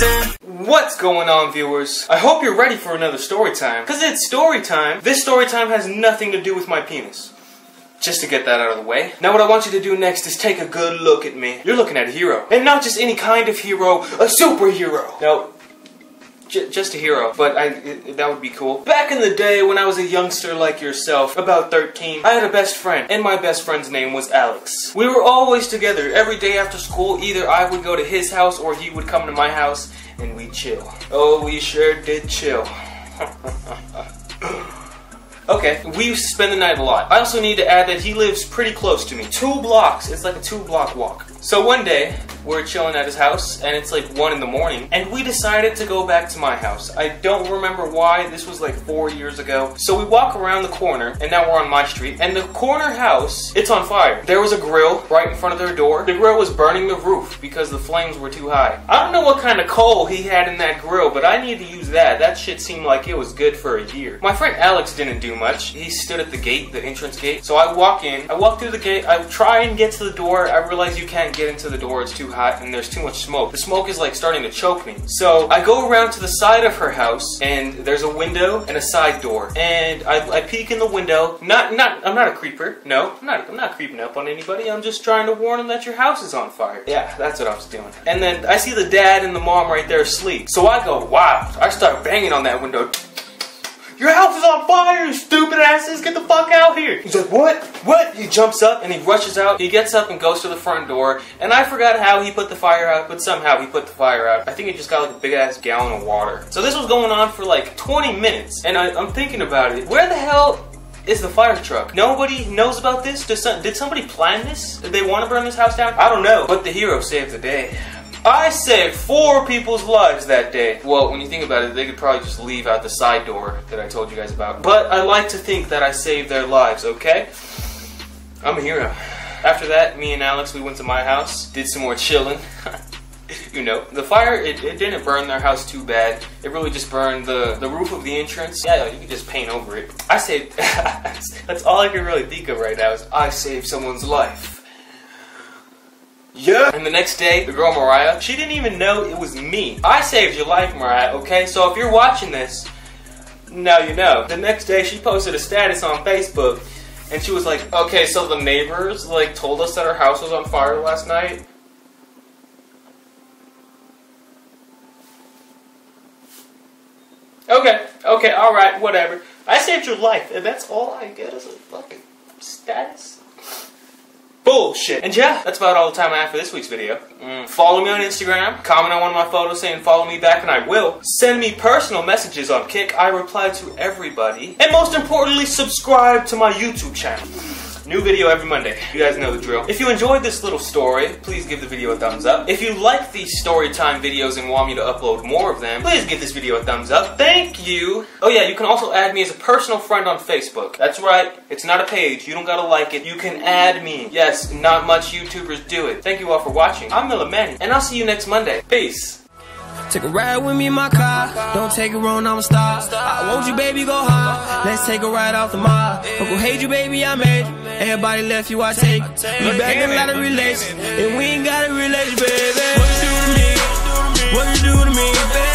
Listen. What's going on, viewers? I hope you're ready for another story time. Because it's story time. This story time has nothing to do with my penis. Just to get that out of the way. Now what I want you to do next is take a good look at me. You're looking at a hero. And not just any kind of hero, a superhero. Now, just a hero, but that would be cool. Back in the day when I was a youngster like yourself, about 13, I had a best friend, and my best friend's name was Alex. We were always together. Every day after school, either I would go to his house or he would come to my house, and we'd chill. Oh, we sure did chill. Okay, we used to spend the night a lot. I also need to add that he lives pretty close to me. 2 blocks, it's like a 2-block walk. So one day, we're chilling at his house, and it's like 1 in the morning, and we decided to go back to my house. I don't remember why, this was like 4 years ago. So we walk around the corner, and now we're on my street, and the corner house, it's on fire. There was a grill right in front of their door. The grill was burning the roof because the flames were too high. I don't know what kind of coal he had in that grill, but I need to use that. That shit seemed like it was good for a year. My friend Alex didn't do much. He stood at the gate, the entrance gate. So I walk in, I walk through the gate, I try and get to the door, I realize you can't get into the door, it's too hot and there's too much smoke. The smoke is like starting to choke me. So I go around to the side of her house and there's a window and a side door. And I peek in the window. I'm not a creeper. No, I'm not creeping up on anybody. I'm just trying to warn them that your house is on fire. Yeah, that's what I was doing. And then I see the dad and the mom right there asleep. So I go wild. I start banging on that window. Your house is on fire, you stupid asses, get the fuck out here. He's like, what? What? He jumps up and he rushes out. He gets up and goes to the front door. And I forgot how he put the fire out, but somehow he put the fire out. I think he just got like a big ass gallon of water. So this was going on for like 20 minutes. And I'm thinking about it. Where the hell is the fire truck? Nobody knows about this? Did somebody plan this? Did they want to burn this house down? I don't know. But the hero saved the day. I saved 4 people's lives that day. Well, when you think about it, they could probably just leave out the side door that I told you guys about. But I like to think that I saved their lives, okay? I'm a hero. After that, me and Alex, we went to my house, did some more chilling. You know, the fire, it didn't burn their house too bad. It really just burned the roof of the entrance. Yeah, you can just paint over it. I saved, that's all I can really think of right now is I saved someone's life. Yeah. And the next day, the girl Mariah, she didn't even know it was me. I saved your life, Mariah, okay? So if you're watching this, now you know. The next day, she posted a status on Facebook, and she was like, okay, so the neighbors, like, told us that our house was on fire last night. Okay, alright, whatever. I saved your life, and that's all I get is a fucking status. Bullshit. And yeah, that's about all the time I have for this week's video. Follow me on Instagram, comment on one of my photos saying follow me back and I will. Send me personal messages on Kik, I reply to everybody. And most importantly, subscribe to my YouTube channel. New video every Monday. You guys know the drill. If you enjoyed this little story, please give the video a thumbs up. If you like these story time videos and want me to upload more of them, please give this video a thumbs up. Thank you! Oh yeah, you can also add me as a personal friend on Facebook. That's right, it's not a page. You don't gotta like it. You can add me. Yes, not much YouTubers do it. Thank you all for watching. I'm MillaManny, and I'll see you next Monday. Peace! Take a ride with me in my car. Don't take it wrong, I'm a star. I want you, baby, go high. Let's take a ride off the mile. Uncle hate you, baby, I made it. Everybody left you, I take it. We back in a lot of relations, and we ain't got a relation, baby. What you do to me? What you do to me, baby?